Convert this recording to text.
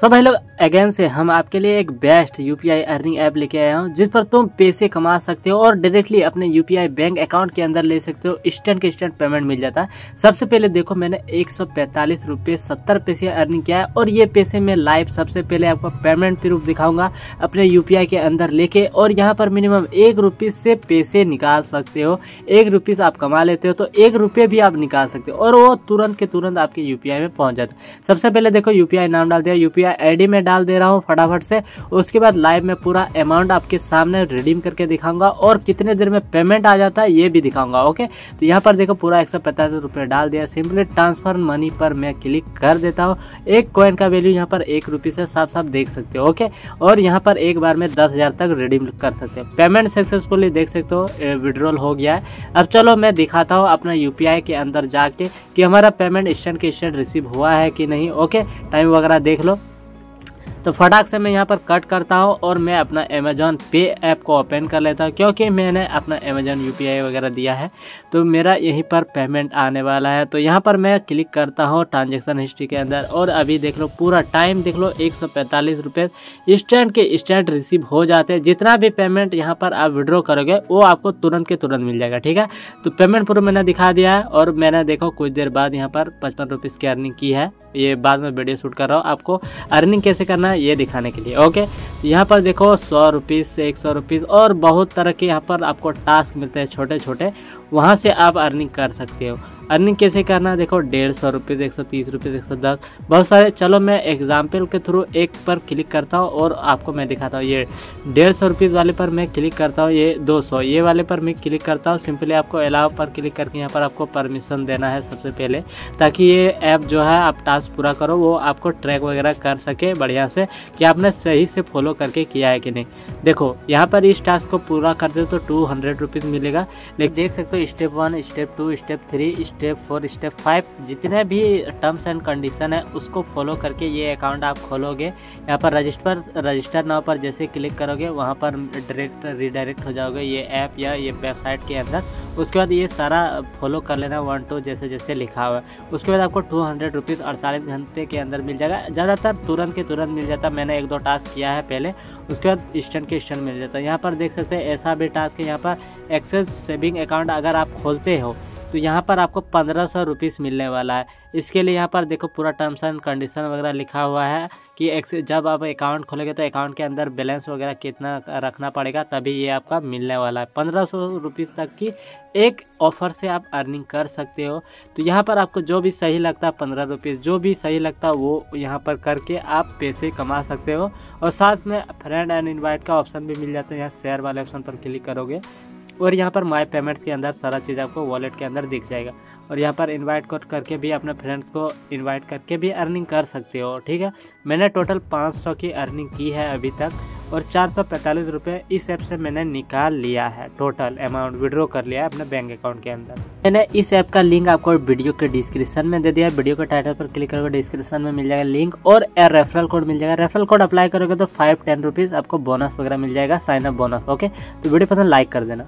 सो भाई लोग अगेन से हम आपके लिए एक बेस्ट यूपीआई अर्निंग ऐप लेके आया हूँ जिस पर तुम पैसे कमा सकते हो और डायरेक्टली अपने यूपीआई बैंक अकाउंट के अंदर ले सकते हो। इंस्टेंट के इंस्टेंट पेमेंट मिल जाता है। सबसे पहले देखो मैंने 145 रुपये 70 पैसे अर्निंग किया है और ये पैसे मैं लाइव सबसे पहले आपको पेमेंट प्रूफ दिखाऊंगा अपने यूपीआई के अंदर लेके। और यहाँ पर मिनिमम 1 रुपये से पैसे निकाल सकते हो। 1 रुपये आप कमा लेते हो तो 1 रुपये भी आप निकाल सकते हो और वो तुरंत के तुरंत आपके यूपीआई में पहुँच जाता है। सबसे पहले देखो यूपीआई नाम डाल दिया, यूपीआई आईडी में डाल दे रहा हूँ फटाफट से। उसके बाद लाइव में पूरा अमाउंट आपके सामने रिडीम करके दिखाऊंगा और कितने देर में पेमेंट आ जाता है ये भी दिखाऊंगा। ओके तो यहाँ पर देखो पूरा 145 रुपये डाल दिया। सिंपली ट्रांसफर मनी पर मैं क्लिक कर देता हूँ। एक कॉइन का वैल्यू यहाँ पर 1 रुपये से साफ साफ देख सकते हो। ओके और यहाँ पर एक बार में 10,000 तक रिडीम कर सकते हो। पेमेंट सक्सेसफुली देख सकते हो, विड्रॉल हो गया है। अब चलो मैं दिखाता हूँ अपना यूपीआई के अंदर जाके कि हमारा पेमेंट इंस्टेंट के इंस्टेंट रिसीव हुआ है कि नहीं। ओके टाइम वगैरह देख लो। तो फटाक से मैं यहाँ पर कट करता हूँ और मैं अपना अमेजॉन पे ऐप को ओपन कर लेता हूँ क्योंकि मैंने अपना अमेजॉन यूपीआई वगैरह दिया है तो मेरा यहीं पर पेमेंट आने वाला है। तो यहाँ पर मैं क्लिक करता हूँ ट्रांजैक्शन हिस्ट्री के अंदर और अभी देख लो पूरा टाइम देख लो 145 रुपये इंस्टेंट के इंस्टेंट रिसीव हो जाते हैं। जितना भी पेमेंट यहाँ पर आप विड्रॉ करोगे वो आपको तुरंत के तुरंत मिल जाएगा। ठीक है तो पेमेंट प्रूफ मैंने दिखा दिया है और मैंने देखो कुछ देर बाद यहाँ पर 55 रुपये की अर्निंग की है। ये बाद में वीडियो शूट कर रहा हूँ आपको अर्निंग कैसे करना ये दिखाने के लिए। ओके यहाँ पर देखो 100 रुपीस से 100 रुपीस और बहुत तरह के यहाँ पर आपको टास्क मिलते हैं छोटे छोटे, वहाँ से आप अर्निंग कर सकते हो। अर्निंग कैसे करना देखो 150 रुपये 130 रुपये 110 बहुत सारे। चलो मैं एग्जाम्पल के थ्रू एक पर क्लिक करता हूँ और आपको मैं दिखाता हूँ। ये 150 रुपये वाले पर मैं क्लिक करता हूँ, ये 200 ये वाले पर मैं क्लिक करता हूँ। सिंपली आपको अलाउ पर क्लिक करके यहाँ पर आपको परमिशन देना है सबसे पहले ताकि ये ऐप जो है आप टास्क पूरा करो वो आपको ट्रैक वगैरह कर सके बढ़िया से कि आपने सही से फॉलो करके किया है कि नहीं। देखो यहाँ पर इस टास्क को पूरा करते हो तो 200 रुपीज़ मिलेगा। लेकिन देख सकते हो step 1 step 2 step 3 step 4 step 5 जितने भी टर्म्स एंड कंडीशन है उसको फॉलो करके ये अकाउंट आप खोलोगे। यहाँ पर रजिस्टर नाउ पर जैसे क्लिक करोगे वहाँ पर डायरेक्ट रिडायरेक्ट हो जाओगे ये ऐप या ये वेबसाइट के अंदर। उसके बाद ये सारा फॉलो कर लेना 1 2 जैसे जैसे लिखा हुआ है। उसके बाद आपको 200 रुपीज़ 48 घंटे के अंदर मिल जाएगा। ज़्यादातर तुरंत के तुरंत मिल जाता है। मैंने 1 2 टास्क किया है पहले, उसके बाद इंस्टेंट के इंस्टेंट मिल जाता है। यहाँ पर देख सकते हैं ऐसा भी टास्क है। यहाँ पर एक्सेस सेविंग अकाउंट अगर आप खोलते हो तो यहाँ पर आपको 1500 रुपीज़ मिलने वाला है। इसके लिए यहाँ पर देखो पूरा टर्म्स एंड कंडीशन वगैरह लिखा हुआ है कि जब आप अकाउंट खोलेंगे तो अकाउंट के अंदर बैलेंस वगैरह कितना रखना पड़ेगा तभी ये आपका मिलने वाला है। 1500 रुपीज़ तक की एक ऑफ़र से आप अर्निंग कर सकते हो। तो यहाँ पर आपको जो भी सही लगता है 15 रुपीज़ जो भी सही लगता है वो यहाँ पर करके आप पैसे कमा सकते हो। और साथ में फ्रेंड एंड इन्वाइट का ऑप्शन भी मिल जाता है। यहाँ शेयर वाले ऑप्शन पर क्लिक करोगे और यहाँ पर माय पेमेंट के अंदर सारा चीज़ आपको वॉलेट के अंदर दिख जाएगा। और यहाँ पर इनवाइट कोड करके भी अपने फ्रेंड्स को इनवाइट करके भी अर्निंग कर सकते हो। ठीक है मैंने टोटल 500 की अर्निंग की है अभी तक और 445 रुपये इस ऐप से मैंने निकाल लिया है। टोटल अमाउंट विड्रॉ कर लिया है अपने बैंक अकाउंट के अंदर। मैंने इस ऐप का लिंक आपको वीडियो के डिस्क्रिप्शन में दे दिया है। वीडियो के टाइटल पर क्लिक करोगे डिस्क्रिप्शन में मिल जाएगा लिंक और रेफरल कोड मिल जाएगा। रेफरल कोड अप्लाई करोगे तो 5-10 रुपीज़ आपको बोनस वगैरह मिल जाएगा, साइन अप बोनस। ओके तो वीडियो पसंद लाइक कर देना।